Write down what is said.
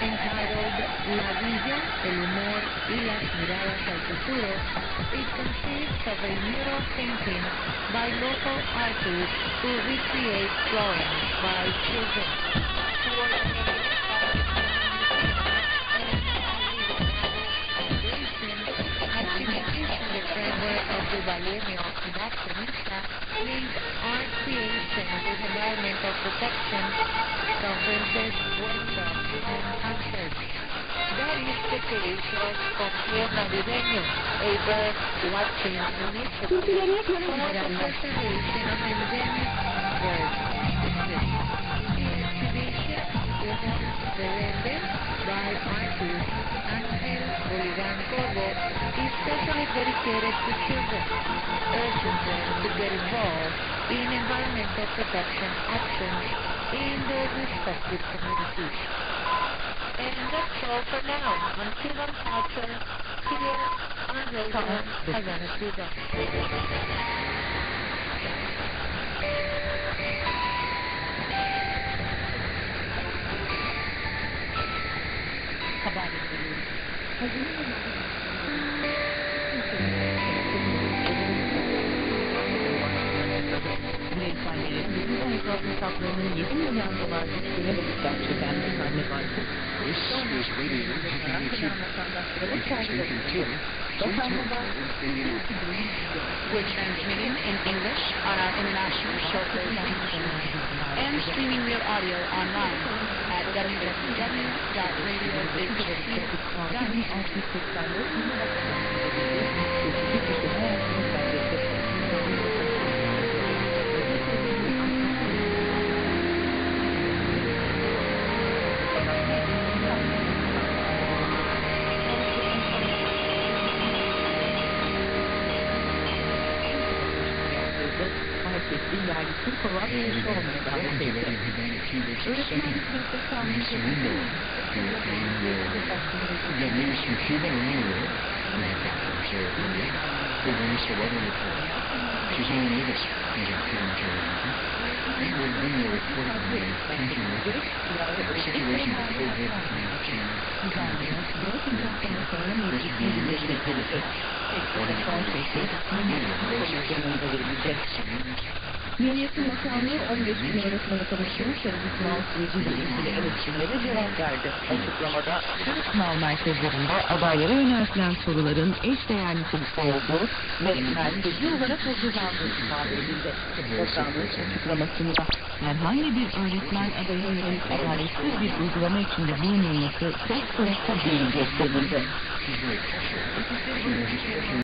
entitled Navideño, el humor y las miradas al futuro. It consists of a mural painting by local artists who recreate drawings by children. The Navideño actionista links art creation with environmental protection, conferences, workshops, and concerts. That is the creation of Sanctuary Navideño, a bird-watching initiative for the preservation of endemic birds. The exhibition was presented by artist Angel Bolivar-Cobre, especially dedicated to children, urging them to get involved in environmental protection actions in their respective communities. And that's all for now. Until I'm culture, here on Radio Havana. We're transmitting in English on our international shortwave and streaming real audio online at www.radioclinic.org. Milliyetin Bakanlığı 15 bin öğretmene tanıştırmış arasına ilgili emekçileri cevap verdi. Açıklamada tüm sınav merkezlerinde adaylara yöneltilen soruların eşdeğerli sorusu olduğu ve merkezi olarak hazırlandığı ifade edildi. Bakanlığı açıklamasında herhangi bir öğretmen adayının adaletsiz bir uygulama içinde bulunulması söz konusu değil gösterildi.